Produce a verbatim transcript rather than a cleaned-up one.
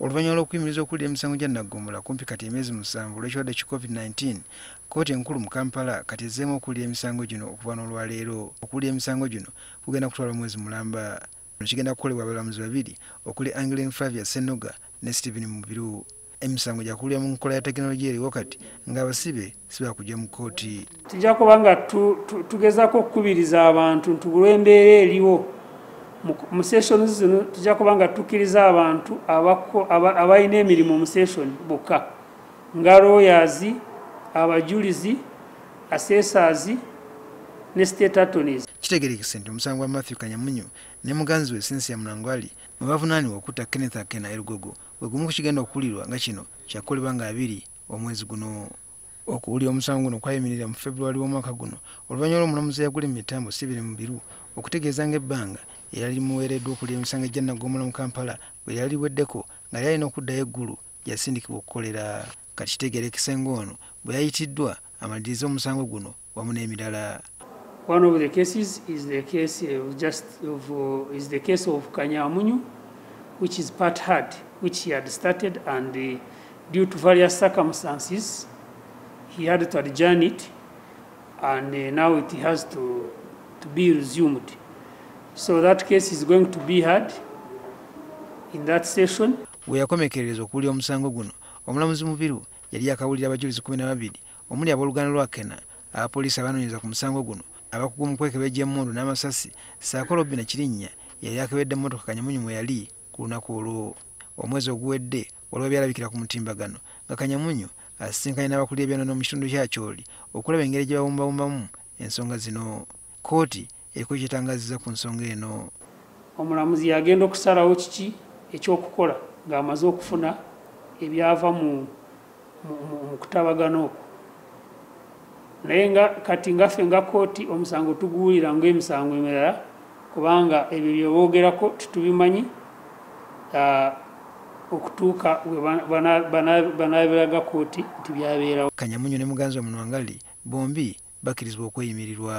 Oluvannyuma lw'okuyimiriza okulya emisango gya naggomola kumpi kati emyezi musanvu olw'ekirwadde ki COVID nineteen, kkooti enkulu mu Kampala kati ezzeemu okulya emisango gino okuva n'olwaleero. Okulya emisango gino kugenda kutwala omwezi mulamba. Kino kigenda kukolebwa abalamuzi babiri okuli Angelin Flavia Ssenoga ne Stephen Mubiru. Emisango gyakulya mu nkola ya tekinologiya eriwo kati ng'abasibe si bakujja mu kkooti. Tujja kubanga tugezaako okukubiriza abantu nti olw'embeera eriwo. Mu sessions zino tujja kubanga tukiriza abantu abalina emirimu mu session bokka nga lawyers, abajulizi, assessors ne state attorneys. Kitegerekese nti omusango wa Mathew Kanyamunyu ne muganzi we Cynthia Munawangari mwe bavunaanibwa okutta Kenneth Akena Erugogo bwe gumu ku kigenda okuwulirwa nga kino kyakolebwa nga abiri omwezi guno. Okuwulira omusango guno kwayimirira mu February w'omwaka guno oluvannyuma lw'omulamuzi eyagula emitambo Stephen Mubiru okutegeezanga ebbanga era limuweereddwa okulya emisango gya naggomola mu Kampala bwe yali liweddeko nga yalina okuddayo eggulu gy'asindikibwa okukolera. Kati kitegerekese ng'ono bwe yayitiddwa amaliriza omusango guno wamu n'emirala. One of the cases is the case of just of, uh, is the case of Kanyamunyu, which is part hard, which he had started, and uh, due to various circumstances, he had to adjourn it, and uh, now it has to to be resumed. So that case is going to be heard in that session. We are komekereza okulya omusango guno. Omulamuzi Mubiru yali yakawulira abajulizi kumi na babiri omuli aboluganda lwakena abapoliisi abanonyeza ku musango guno. Abakugumu kwekebejja emmundu n'amasasi saakola Obbi na Kirinnya yali yakebedde emmotoka Kanyamunyu mwe yali ku lunaku olwo. Omwezi oguwedde olwo byalabikira ku mutimbagano nga Kanyamunyu asinkanye n'abakulira ebyanono mu kitundu kyakyoli okulaba engeri gye bawumbawumbamu ensonga zino. Kkooti eriko kyetangaziza ku nsonga eno. Omulamuzi yagenda okusalawo kiki ekyokukola ng'amaze okufuna ebyava mu kutabagano okwo. Naye nga kati ngaffe nga kkooti omusango tuguwulira ng'emisango emirala kubanga ebyo byeboogerako tetubimanyi okutuuka we banaabiraga kkooti nti byabeerawo. Kanyamunyu ne muganzi we Munawangari bombi bakkirizibwa okweyimirirwa.